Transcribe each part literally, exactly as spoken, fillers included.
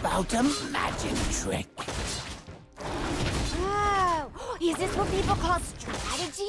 about a magic trick? Oh, is this what people call strategy?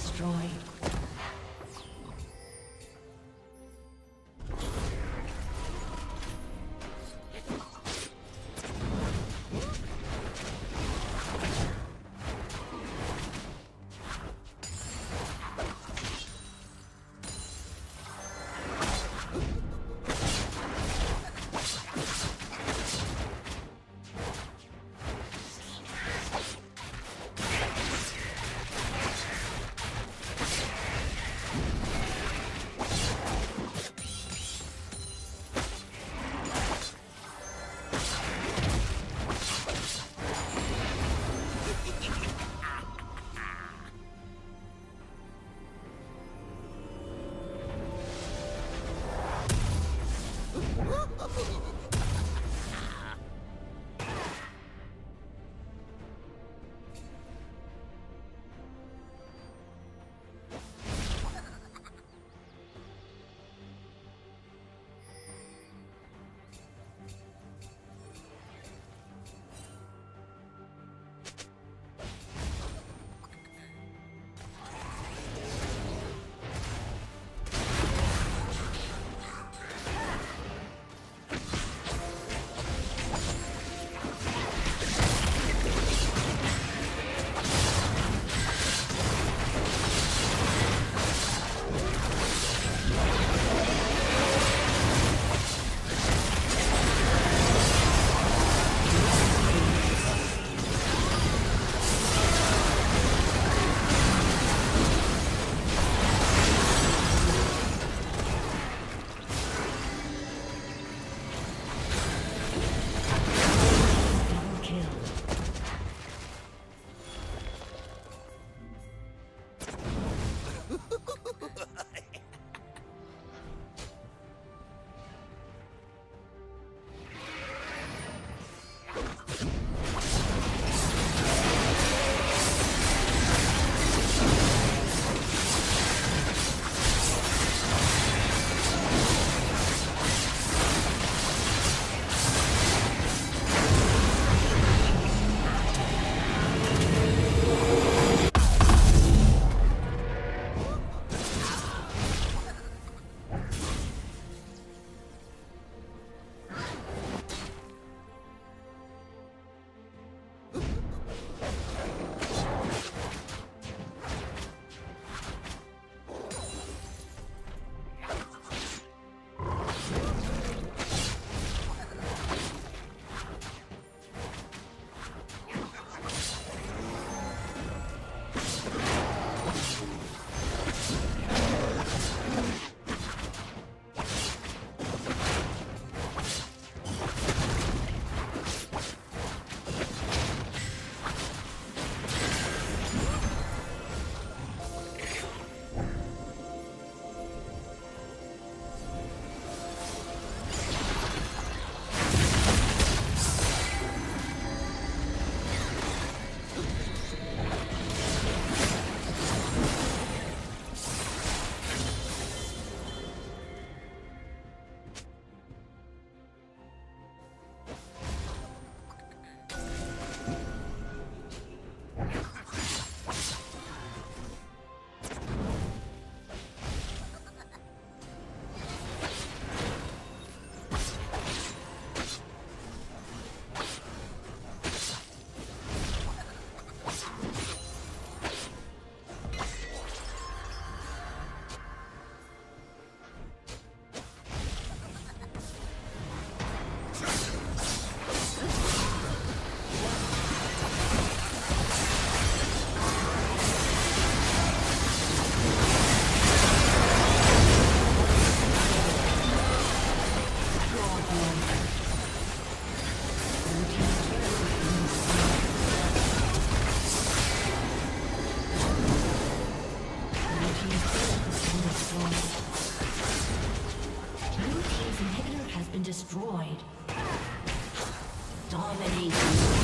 destroyed. Destroyed. Dominating.